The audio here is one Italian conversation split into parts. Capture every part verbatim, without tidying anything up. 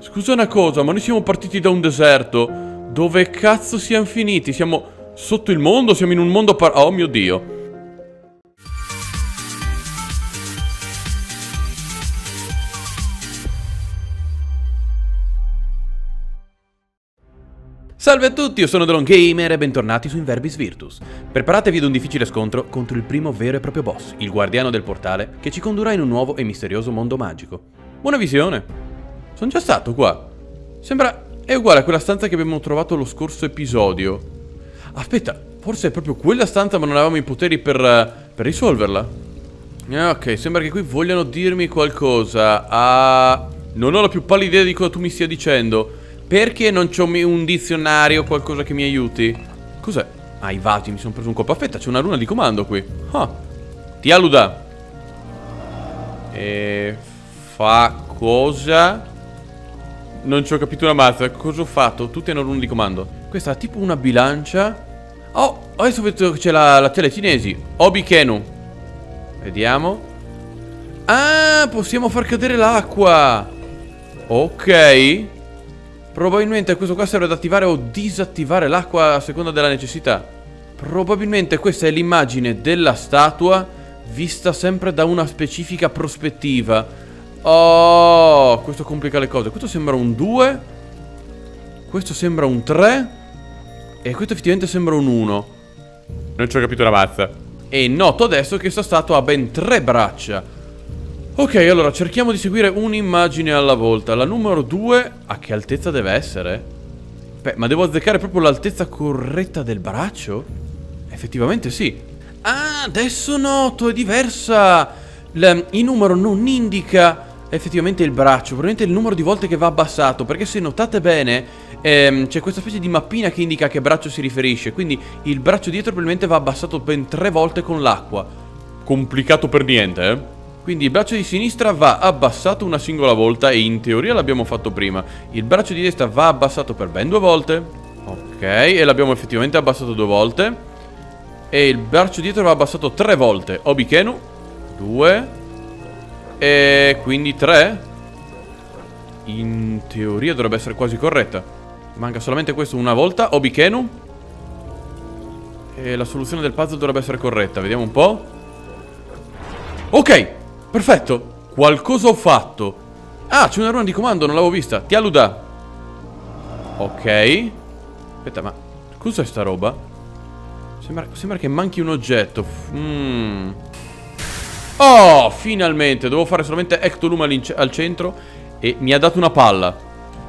Scusa una cosa, ma noi siamo partiti da un deserto. Dove cazzo siamo finiti? Siamo sotto il mondo? Siamo in un mondo par... Oh mio Dio. Salve a tutti, io sono AlexTheLoneGamer e bentornati su In Verbis Virtus. Preparatevi ad un difficile scontro contro il primo vero e proprio boss, il guardiano del portale, che ci condurrà in un nuovo e misterioso mondo magico. Buona visione! Sono già stato qua. Sembra... è uguale a quella stanza che abbiamo trovato lo scorso episodio. Aspetta, forse è proprio quella stanza ma non avevamo i poteri per, per risolverla. Ok, sembra che qui vogliano dirmi qualcosa. Ah, non ho la più pallida idea di cosa tu mi stia dicendo. Perché non c'ho un dizionario o qualcosa che mi aiuti? Cos'è? Ah, i vati, mi sono preso un colpo. Aspetta, c'è una runa di comando qui. Ah. Tialuda. E... fa cosa? Non ci ho capito una mazza. Cosa ho fatto? Tutte hanno rune di comando. Questa è tipo una bilancia. Oh, adesso vedo che c'è la, la tele cinesi. Obi-kenu. Vediamo. Ah, possiamo far cadere l'acqua. Ok. Probabilmente questo qua serve ad attivare o disattivare l'acqua a seconda della necessità. Probabilmente questa è l'immagine della statua vista sempre da una specifica prospettiva. Oh, questo complica le cose. Questo sembra un due. Questo sembra un tre. E questo effettivamente sembra un uno. Non ci ho capito una mazza. E noto adesso che questa statua ha ben tre braccia. Ok, allora cerchiamo di seguire un'immagine alla volta. La numero due, a che altezza deve essere? Beh, ma devo azzeccare proprio l'altezza corretta del braccio? Effettivamente sì. Ah, adesso noto, è diversa. L- il numero non indica effettivamente il braccio, probabilmente il numero di volte che va abbassato. Perché se notate bene, ehm, c'è questa specie di mappina che indica a che braccio si riferisce. Quindi il braccio dietro probabilmente va abbassato ben tre volte con l'acqua. Complicato per niente, eh? Quindi il braccio di sinistra va abbassato una singola volta e in teoria l'abbiamo fatto prima. Il braccio di destra va abbassato per ben due volte. Ok, e l'abbiamo effettivamente abbassato due volte. E il braccio dietro va abbassato tre volte. Obi-kenu, due. E quindi tre. In teoria dovrebbe essere quasi corretta. Manca solamente questo una volta. Obi-kenu. E la soluzione del puzzle dovrebbe essere corretta. Vediamo un po'. Ok. Perfetto, qualcosa ho fatto. Ah, c'è una runa di comando, non l'avevo vista. Tialuda. Ok. Aspetta, ma cos'è sta roba? Sembra, sembra che manchi un oggetto. mm. Oh, finalmente. Dovevo fare solamente ectolumalin al centro e mi ha dato una palla.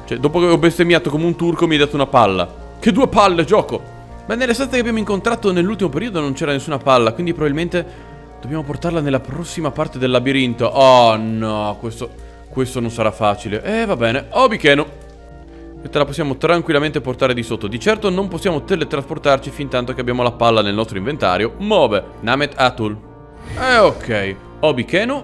Cioè, dopo che ho bestemmiato come un turco, mi ha dato una palla. Che due palle, gioco. Ma nelle stanze che abbiamo incontrato nell'ultimo periodo non c'era nessuna palla, quindi probabilmente... dobbiamo portarla nella prossima parte del labirinto. Oh no, questo questo non sarà facile. Eh, va bene. Obi-kenu. Te la possiamo tranquillamente portare di sotto. Di certo non possiamo teletrasportarci fin tanto che abbiamo la palla nel nostro inventario. Move. Namet Atul. Eh, ok. Obi-kenu.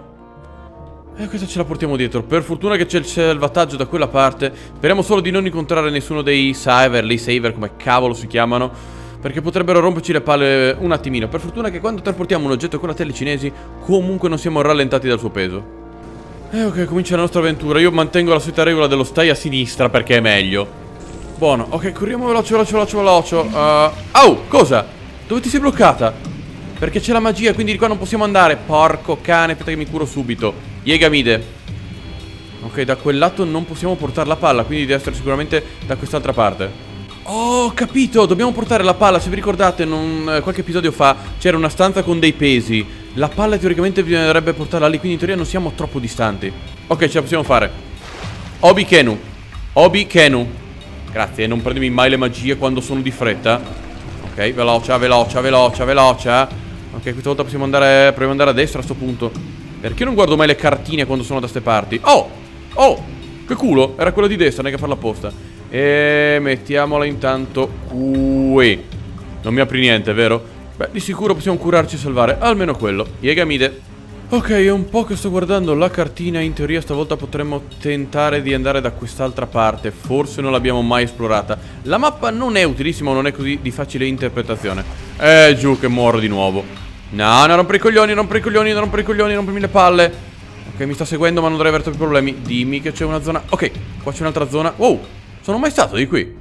E questa ce la portiamo dietro. Per fortuna che c'è il salvataggio da quella parte. Speriamo solo di non incontrare nessuno dei saver, lei saver, come cavolo si chiamano. Perché potrebbero romperci le palle un attimino. Per fortuna che quando trasportiamo un oggetto con la tele cinesi, comunque non siamo rallentati dal suo peso. E eh, ok, comincia la nostra avventura. Io mantengo la solita regola dello stai a sinistra perché è meglio. Buono, ok, corriamo veloce, veloce, veloce, veloce. Uh... Oh, cosa? Dove ti sei bloccata? Perché c'è la magia, quindi di qua non possiamo andare. Porco cane, aspetta che mi curo subito. Iegamide. Ok, da quel lato non possiamo portare la palla, quindi deve essere sicuramente da quest'altra parte. Oh, capito, dobbiamo portare la palla. Se vi ricordate, non, qualche episodio fa c'era una stanza con dei pesi. La palla teoricamente bisognerebbe portarla lì, quindi in teoria non siamo troppo distanti. Ok, ce la possiamo fare. Obi-kenu. Obi-kenu. Grazie, non prendimi mai le magie quando sono di fretta. Ok, veloce, veloce, veloce, veloce. Ok, questa volta possiamo andare, proviamo andare a destra a sto punto. Perché non guardo mai le cartine quando sono da ste parti? Oh, oh, che culo, era quella di destra, non è che farla apposta. E mettiamola intanto qui. Non mi apri niente, vero? Beh, di sicuro possiamo curarci e salvare. Almeno quello. Iegamide. Ok, è un po' che sto guardando la cartina. In teoria stavolta potremmo tentare di andare da quest'altra parte. Forse non l'abbiamo mai esplorata. La mappa non è utilissima, non è così di facile interpretazione. Eh, giù che muoro di nuovo. No, no, rompere i coglioni, rompere i coglioni, rompere i coglioni, rompere le palle. Ok, mi sta seguendo ma non dovrei avere troppi problemi. Dimmi che c'è una zona. Ok, qua c'è un'altra zona. Wow, sono mai stato di qui.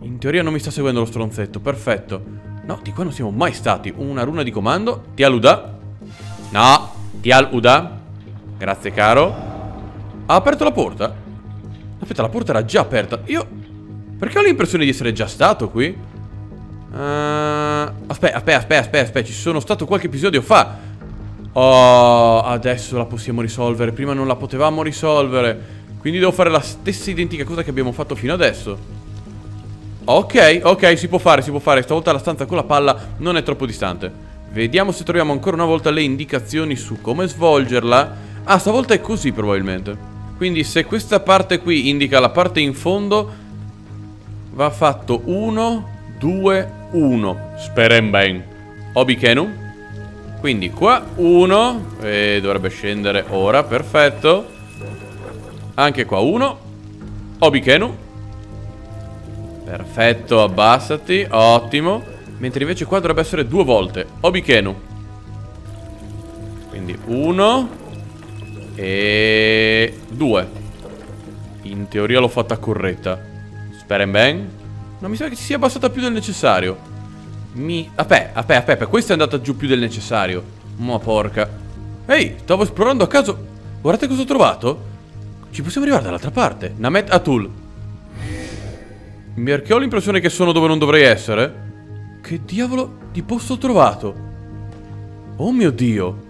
In teoria non mi sta seguendo lo stronzetto, perfetto. No, di qua non siamo mai stati. Una runa di comando. Tialuda. No, Tialuda. Grazie caro. Ha aperto la porta? Aspetta, la porta era già aperta. Io... perché ho l'impressione di essere già stato qui? Uh... Aspetta, aspetta, aspetta, aspetta, aspetta. Ci sono stato qualche episodio fa. Oh, adesso la possiamo risolvere. Prima non la potevamo risolvere. Quindi devo fare la stessa identica cosa che abbiamo fatto fino adesso. Ok, ok, si può fare, si può fare. Stavolta la stanza con la palla non è troppo distante. Vediamo se troviamo ancora una volta le indicazioni su come svolgerla. Ah, stavolta è così probabilmente. Quindi se questa parte qui indica la parte in fondo, va fatto uno, due, uno. Speren ben. Obi-kenu. Quindi qua uno, e dovrebbe scendere ora, perfetto. Anche qua uno. Obi-kenu. Perfetto, abbassati, ottimo. Mentre invece qua dovrebbe essere due volte Obi-kenu. Quindi uno e due. In teoria l'ho fatta corretta. Speren ben. Non mi sa che si sia abbassata più del necessario. Mi... Vabbè, vabbè, vabbè, questa è andata giù più del necessario. Ma porca. Ehi, stavo esplorando a caso. Guardate cosa ho trovato. Ci possiamo arrivare dall'altra parte. Namet Atul. Perché ho l'impressione che sono dove non dovrei essere. Che diavolo di posto ho trovato. Oh mio dio.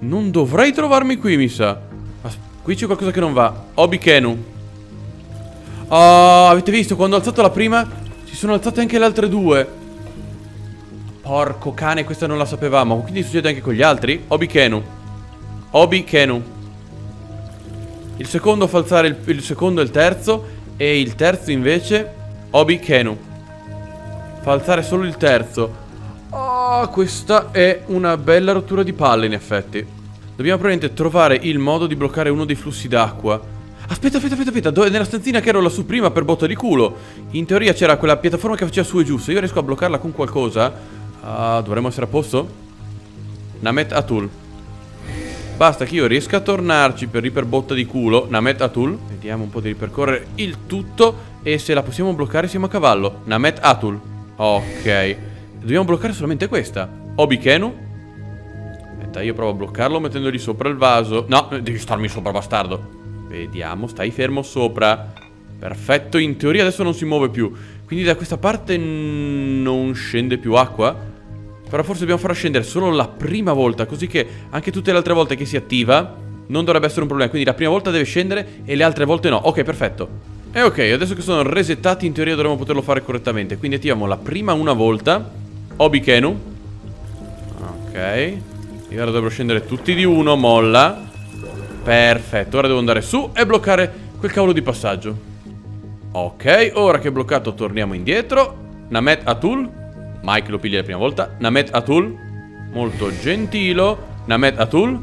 Non dovrei trovarmi qui, mi sa. Ma qui c'è qualcosa che non va. Obi-kenu. Ah, avete visto? Quando ho alzato la prima, si sono alzate anche le altre due. Porco cane, questa non la sapevamo. Quindi succede anche con gli altri? Obi-kenu. Obi-kenu. Il secondo fa alzare il, il secondo e il terzo. E il terzo invece Obi-kenu fa alzare solo il terzo. Oh, questa è una bella rottura di palle in effetti. Dobbiamo probabilmente trovare il modo di bloccare uno dei flussi d'acqua. Aspetta, aspetta, aspetta, aspetta. Dove, nella stanzina che ero la su prima per botta di culo. In teoria c'era quella piattaforma che faceva su e giù. Se io riesco a bloccarla con qualcosa... Uh, dovremmo essere a posto? Namet Atul. Basta che io riesca a tornarci per riperbotta di culo. Namet Atul. Vediamo un po' di ripercorrere il tutto. E se la possiamo bloccare siamo a cavallo. Namet Atul. Ok. Dobbiamo bloccare solamente questa. Obi-kenu. Aspetta, io provo a bloccarlo mettendogli sopra il vaso. No, devi starmi sopra, bastardo. Vediamo, stai fermo sopra. Perfetto, in teoria adesso non si muove più. Quindi da questa parte non scende più acqua. Però forse dobbiamo farla scendere solo la prima volta, così che anche tutte le altre volte che si attiva non dovrebbe essere un problema. Quindi la prima volta deve scendere e le altre volte no. Ok, perfetto. E ok, adesso che sono resettati in teoria dovremmo poterlo fare correttamente. Quindi attiviamo la prima una volta. Obi-kenu. Ok. E ora dovrebbero scendere tutti di uno, molla. Perfetto, ora devo andare su e bloccare quel cavolo di passaggio. Ok, ora che è bloccato torniamo indietro. Namet Atul. Mike lo piglia la prima volta. Namet Atul. Molto gentilo. Namet Atul.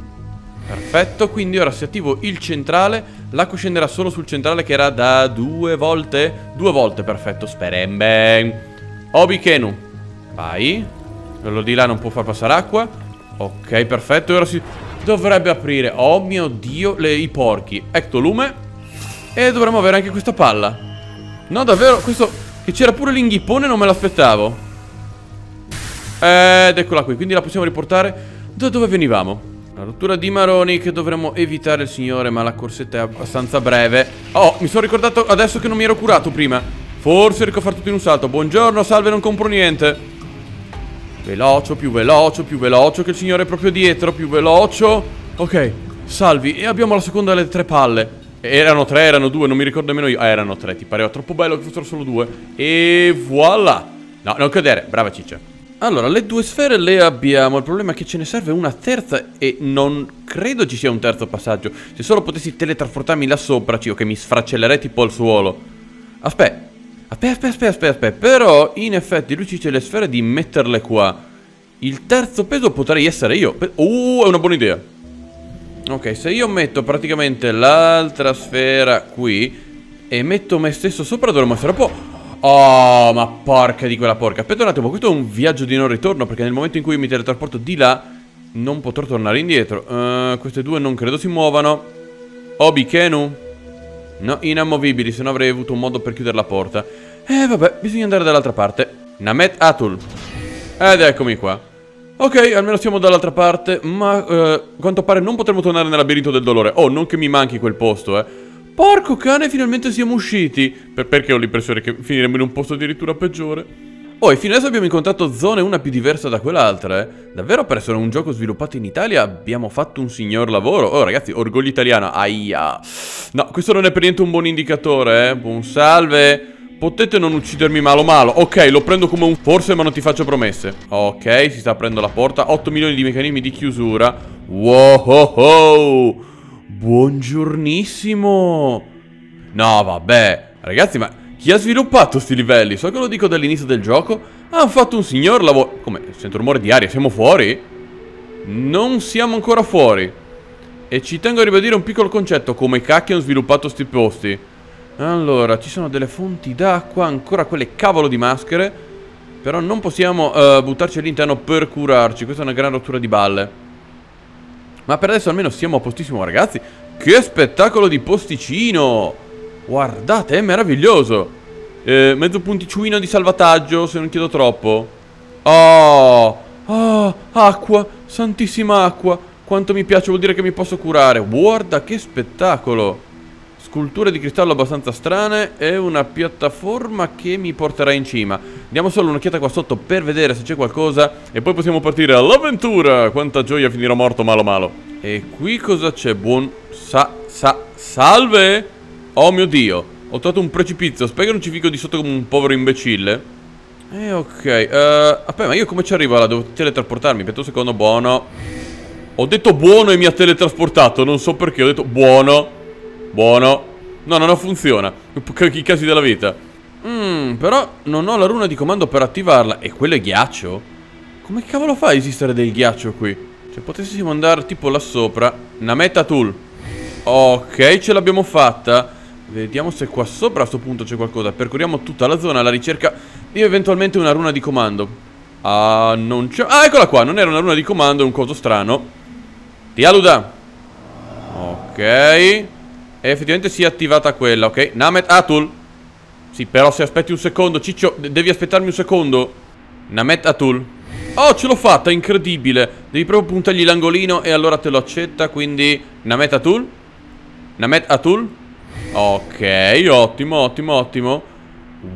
Perfetto, quindi ora se attivo il centrale, l'acqua scenderà solo sul centrale che era da due volte. Due volte, perfetto, sperembe. Obi-kenu. Vai. Quello di là non può far passare acqua. Ok, perfetto, ora si dovrebbe aprire. Oh mio dio, le... i porchi. Ectolume. E dovremmo avere anche questa palla. No davvero, questo... che c'era pure l'inghippone non me l'aspettavo. Ed eccola qui, quindi la possiamo riportare da dove venivamo. La rottura di maroni che dovremmo evitare il signore, ma la corsetta è abbastanza breve. Oh, mi sono ricordato adesso che non mi ero curato prima. Forse riesco a far tutto in un salto. Buongiorno, salve, non compro niente. Veloce, più veloce, più veloce, che il signore è proprio dietro, più veloce. Ok, salvi, e abbiamo la seconda delle tre palle. Erano tre, erano due, non mi ricordo nemmeno io. Ah, erano tre, ti pareva troppo bello che fossero solo due. E voilà. No, non cadere, brava ciccia. Allora, le due sfere le abbiamo. Il problema è che ce ne serve una terza. E non credo ci sia un terzo passaggio. Se solo potessi teletrasportarmi là sopra, cioè, che mi sfracellerei tipo al suolo. Aspetta, aspetta, aspetta, aspetta, aspetta, aspetta. Però, in effetti, lui ci dice le sfere di metterle qua. Il terzo peso potrei essere io. Uh, è una buona idea. Ok, se io metto praticamente l'altra sfera qui e metto me stesso sopra dovremmo essere un po'... Oh, ma porca di quella porca. Aspetta un attimo, questo è un viaggio di non ritorno, perché nel momento in cui mi teletrasporto di là Non potrò tornare indietro. uh, Queste due non credo si muovano. Obi-kenu? No, inamovibili, se no avrei avuto un modo per chiudere la porta. Eh vabbè, bisogna andare dall'altra parte. Namet Atul. Ed eccomi qua. Ok, almeno siamo dall'altra parte. Ma eh, quanto pare non potremo tornare nel labirinto del dolore. Oh, non che mi manchi quel posto, eh. Porco cane, finalmente siamo usciti. per Perché ho l'impressione che finiremo in un posto addirittura peggiore. Oh, e fino adesso abbiamo incontrato zone una più diversa da quell'altra, eh. Davvero, per essere un gioco sviluppato in Italia abbiamo fatto un signor lavoro. Oh, ragazzi, orgoglio italiano. Aia. No, questo non è per niente un buon indicatore, eh. Buon salve. Potete non uccidermi malo malo. Ok, lo prendo come un forse, ma non ti faccio promesse. Ok, si sta aprendo la porta. otto milioni di meccanismi di chiusura. Wow, oh, oh. Buongiornissimo. No, vabbè. Ragazzi, ma... chi ha sviluppato sti livelli? So che lo dico dall'inizio del gioco. Hanno fatto un signor lavoro. Come? Sento rumore di aria. Siamo fuori? Non siamo ancora fuori. E ci tengo a ribadire un piccolo concetto. Come cacchio hanno sviluppato sti posti? Allora, ci sono delle fonti d'acqua. Ancora quelle cavolo di maschere. Però non possiamo uh, buttarci all'interno per curarci. Questa è una gran rottura di balle. Ma per adesso almeno siamo a postissimo, ragazzi. Che spettacolo di posticino! Guardate, è meraviglioso. eh, Mezzo punticino di salvataggio, se non chiedo troppo. Oh, oh, acqua, santissima acqua. Quanto mi piace, vuol dire che mi posso curare. Guarda che spettacolo. Sculture di cristallo abbastanza strane e una piattaforma che mi porterà in cima. Diamo solo un'occhiata qua sotto per vedere se c'è qualcosa e poi possiamo partire all'avventura. Quanta gioia, finirò morto malo malo. E qui cosa c'è? Buon sa, sa, salve. Oh mio Dio, ho trovato un precipizio. Spero che non ci fico di sotto come un povero imbecille. Eh, ok. uh, Vabbè, ma io come ci arrivo? Allora, devo teletrasportarmi. Aspetta un secondo, buono. Ho detto buono e mi ha teletrasportato. Non so perché, ho detto buono. Buono. No, non funziona. I casi della vita. Mmm, però non ho la runa di comando per attivarla. E quello è ghiaccio? Come cavolo fa a esistere del ghiaccio qui? Cioè, potessimo andare tipo là sopra. Namet Atul. Ok, ce l'abbiamo fatta. Vediamo se qua sopra a sto punto c'è qualcosa. Percorriamo tutta la zona alla ricerca di eventualmente una runa di comando. Ah, non c'è. Ah, eccola qua, non era una runa di comando, è un coso strano. Tialuda. Ok. E effettivamente si è attivata quella, ok. Namet Atul. Sì, però se aspetti un secondo, ciccio, devi aspettarmi un secondo. Namet Atul. Oh, ce l'ho fatta, incredibile. Devi proprio puntargli l'angolino e allora te lo accetta, quindi Namet Atul. Namet Atul. Ok, ottimo, ottimo, ottimo.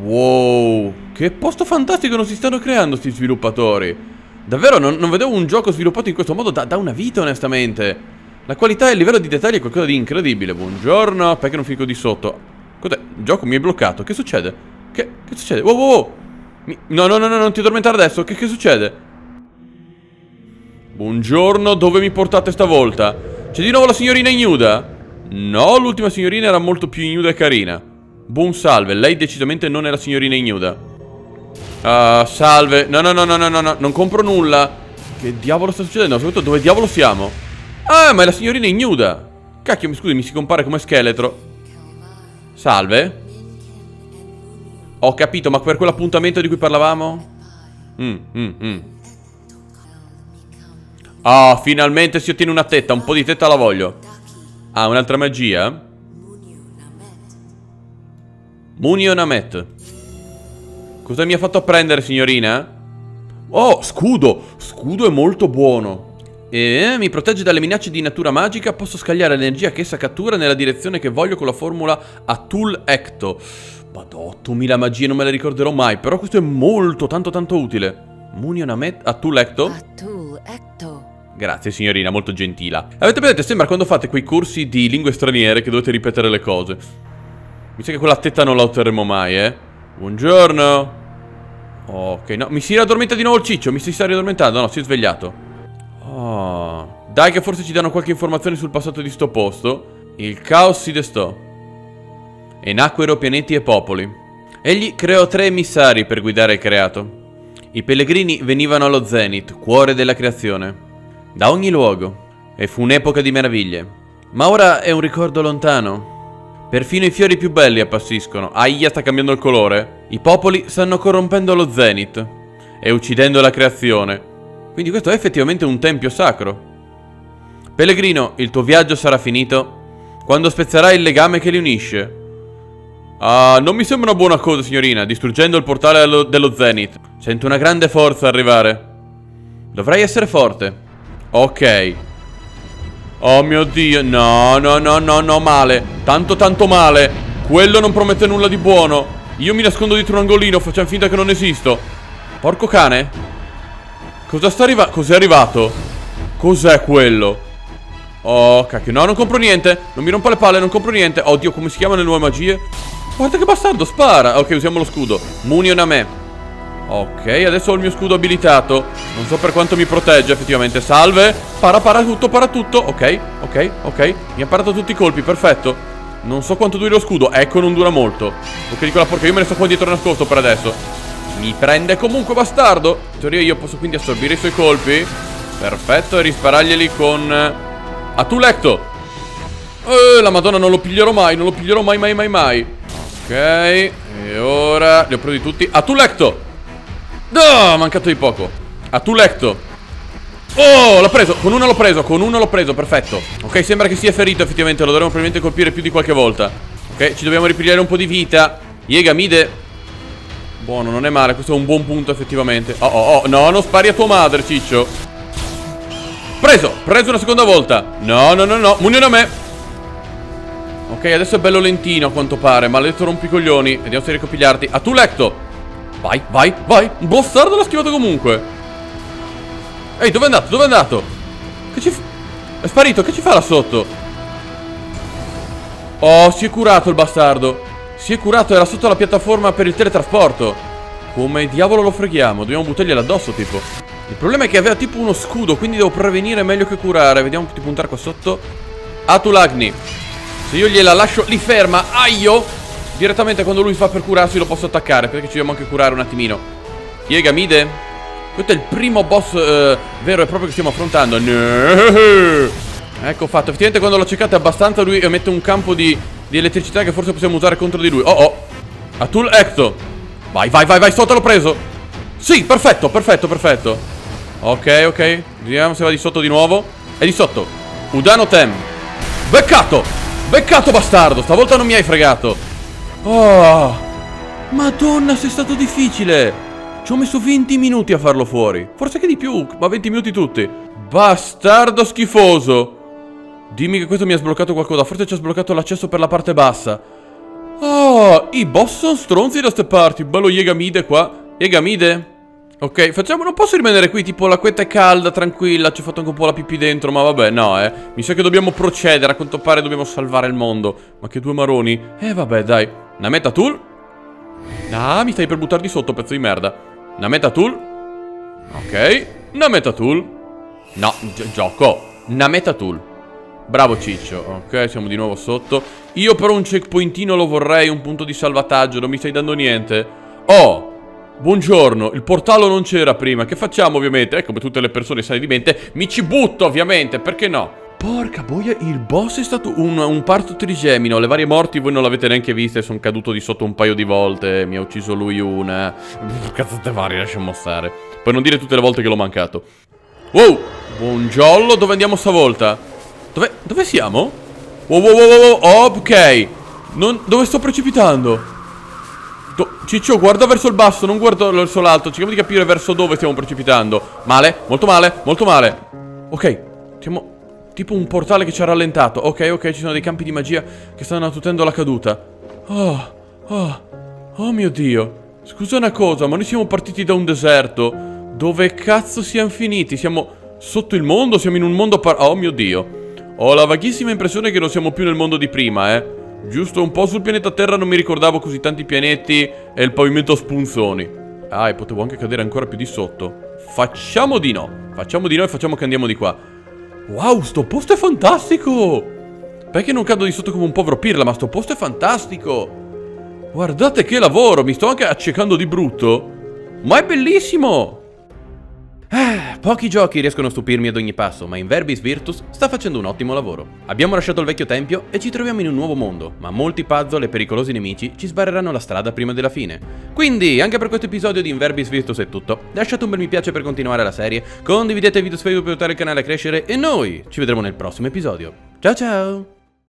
Wow, che posto fantastico non si stanno creando sti sviluppatori. Davvero, non, non vedevo un gioco sviluppato in questo modo da, da una vita, onestamente. La qualità e il livello di dettagli è qualcosa di incredibile. Buongiorno, perché non fico di sotto? Cos'è? Il gioco mi è bloccato, che succede? Che, che succede? Wow, wow, wow. Mi... No, no, no, no, non ti addormentare adesso, che, che succede? Buongiorno, dove mi portate stavolta? C'è di nuovo la signorina ignuda? No, l'ultima signorina era molto più ignuda e carina. Buon salve, lei decisamente non è la signorina ignuda. uh, Salve. No, no, no, no, no, no, non compro nulla. Che diavolo sta succedendo? Soprattutto dove diavolo siamo? Ah, ma è la signorina ignuda. Cacchio, mi scusi, mi si compare come scheletro. Salve. Ho capito, ma per quell'appuntamento di cui parlavamo? Mm, mm, mm. Ah, finalmente si ottiene una tetta. Un po' di tetta la voglio. Ah, un'altra magia? Munio Amet. Cosa mi ha fatto prendere, signorina? Oh, scudo! Scudo è molto buono. E mi protegge dalle minacce di natura magica. Posso scagliare l'energia che essa cattura nella direzione che voglio con la formula Atul Ecto. Madò, ottomila magie, non me le ricorderò mai. Però questo è molto, tanto, tanto utile. Munio Amet, Atul Ecto. Atul Ecto. Grazie signorina, molto gentila. Avete presente, sembra quando fate quei corsi di lingue straniere che dovete ripetere le cose. Mi sa che quella tetta non la otterremo mai, eh. Buongiorno. Ok, no, mi si raddormenta di nuovo il ciccio. Mi si sta riaddormentando, no, si è svegliato. Oh. Dai che forse ci danno qualche informazione sul passato di sto posto. Il caos si destò e nacquero pianeti e popoli. Egli creò tre emissari per guidare il creato. I pellegrini venivano allo zenith, cuore della creazione, da ogni luogo, e fu un'epoca di meraviglie. Ma ora è un ricordo lontano. Perfino i fiori più belli appassiscono. Aia, sta cambiando il colore. I popoli stanno corrompendo lo zenith e uccidendo la creazione. Quindi questo è effettivamente un tempio sacro. Pellegrino, il tuo viaggio sarà finito quando spezzerai il legame che li unisce. Ah, non mi sembra una buona cosa, signorina, distruggendo il portale dello, dello Zenith. Sento una grande forza arrivare. Dovrai essere forte. Ok. Oh mio Dio, no, no, no, no, no, male. Tanto, tanto male. Quello non promette nulla di buono. Io mi nascondo dietro un angolino, facciamo finta che non esisto. Porco cane. Cosa sta arrivando? Cos'è arrivato? Cos'è quello? Oh, cacchio, no, non compro niente. Non mi rompo le palle, non compro niente. Oddio, come si chiamano le nuove magie? Guarda che bastardo, spara. Ok, usiamo lo scudo. Munio Amet. Ok, adesso ho il mio scudo abilitato. Non so per quanto mi protegge effettivamente. Salve. Para, para tutto, para tutto. Ok, ok, ok. Mi ha parato tutti i colpi, perfetto. Non so quanto duri lo scudo. Ecco, non dura molto. Ok, dico la porca, io me ne sto qua dietro nascosto per adesso. Mi prende comunque, bastardo. In teoria io posso quindi assorbire i suoi colpi. Perfetto, e risparaglieli con Atul Ecto. Eh, la madonna, non lo piglierò mai. Non lo piglierò mai, mai, mai, mai. Ok, e ora li ho presi tutti. Atul Ecto. No, mancato di poco. Atul Ecto. Oh, l'ho preso, con uno l'ho preso, con uno l'ho preso, perfetto. Ok, sembra che sia ferito effettivamente, lo dovremmo probabilmente colpire più di qualche volta. Ok, ci dobbiamo ripigliare un po' di vita. Iegamide. Buono, non è male, questo è un buon punto effettivamente. Oh, oh, oh, no, non spari a tua madre, ciccio. Preso, preso una seconda volta. No, no, no, no, munione a me. Ok, adesso è bello lentino a quanto pare, maledetto rompicoglioni. Vediamo se ricopigliarti. Atul Ecto. Vai, vai, vai. Un bastardo l'ha schivato comunque. Ehi, dove è andato? Dove è andato? Che ci fa? È sparito, che ci fa là sotto? Oh, si è curato il bastardo. Si è curato, era sotto la piattaforma per il teletrasporto. Come diavolo lo freghiamo? Dobbiamo buttargliela addosso, tipo. Il problema è che aveva tipo uno scudo, quindi devo prevenire meglio che curare. Vediamo di puntare qua sotto. Atulagni. Se io gliela lascio lì ferma, aio! Direttamente quando lui fa per curarsi lo posso attaccare, perché ci dobbiamo anche curare un attimino. Iegamide. Questo è il primo boss eh, vero e proprio che stiamo affrontando. Noo. Ecco fatto. Effettivamente quando lo cercate abbastanza lui emette un campo di, di elettricità che forse possiamo usare contro di lui. Oh oh. Atul Ecto. Vai vai vai vai sotto, l'ho preso. Sì, perfetto, perfetto, perfetto. Ok, ok. Vediamo se va di sotto di nuovo. È di sotto. Udano Tem. Beccato. Beccato bastardo. Stavolta non mi hai fregato. Oh. Madonna, sei stato difficile. Ci ho messo venti minuti a farlo fuori. Forse anche di più, ma venti minuti tutti. Bastardo schifoso. Dimmi che questo mi ha sbloccato qualcosa. Forse ci ha sbloccato l'accesso per la parte bassa. Oh, i boss sono stronzi da ste parti. Bello Iegamide qua. Iegamide. Ok, facciamo... Non posso rimanere qui, tipo la quetta è calda, tranquilla. Ci ho fatto anche un po' la pipì dentro, ma vabbè, no, eh. Mi sa che dobbiamo procedere, a quanto pare dobbiamo salvare il mondo. Ma che due maroni. Eh, vabbè, dai. Namet Atul. Ah, mi stai per buttare di sotto, pezzo di merda. Namet Atul. Ok. Namet Atul. No, gi gioco. Namet Atul. Bravo ciccio. Ok, siamo di nuovo sotto. Io però un checkpointino lo vorrei. Un punto di salvataggio. Non mi stai dando niente. Oh, buongiorno. Il portalo non c'era prima. Che facciamo ovviamente? Eh, come tutte le persone sane di mente, mi ci butto ovviamente. Perché no? Porca boia, il boss è stato un, un parto trigemino. Le varie morti voi non l'avete neanche viste. Sono caduto di sotto un paio di volte. Mi ha ucciso lui una. Cazzate varie, lasciamo stare. Per non dire tutte le volte che l'ho mancato. Wow, buongiorno. Dove andiamo stavolta? Dove, dove siamo? Wow, wow, wow, wow, oh, ok. Non, dove sto precipitando? Do, ciccio, guarda verso il basso, non guarda verso l'alto. Cerchiamo di capire verso dove stiamo precipitando. Male, molto male, molto male. Ok, siamo... tipo un portale che ci ha rallentato. Ok, ok, ci sono dei campi di magia che stanno attutendo la caduta. Oh, oh, oh mio Dio. Scusa una cosa, ma noi siamo partiti da un deserto. Dove cazzo siamo finiti? Siamo sotto il mondo? Siamo in un mondo par... Oh mio Dio. Ho la vaghissima impressione che non siamo più nel mondo di prima, eh. Giusto un po' sul pianeta Terra non mi ricordavo così tanti pianeti e il pavimento a spunzoni. Ah, e potevo anche cadere ancora più di sotto. Facciamo di no. Facciamo di no e facciamo che andiamo di qua. Wow, sto posto è fantastico! Perché non cado di sotto come un povero pirla? Ma sto posto è fantastico! Guardate che lavoro! Mi sto anche accecando di brutto! Ma è bellissimo! Ah, pochi giochi riescono a stupirmi ad ogni passo, ma In Verbis Virtus sta facendo un ottimo lavoro. Abbiamo lasciato il vecchio tempio e ci troviamo in un nuovo mondo, ma molti puzzle e pericolosi nemici ci sbarreranno la strada prima della fine. Quindi, anche per questo episodio di In Verbis Virtus è tutto. Lasciate un bel mi piace per continuare la serie, condividete il video su Facebook per aiutare il canale a crescere e noi ci vedremo nel prossimo episodio. Ciao ciao!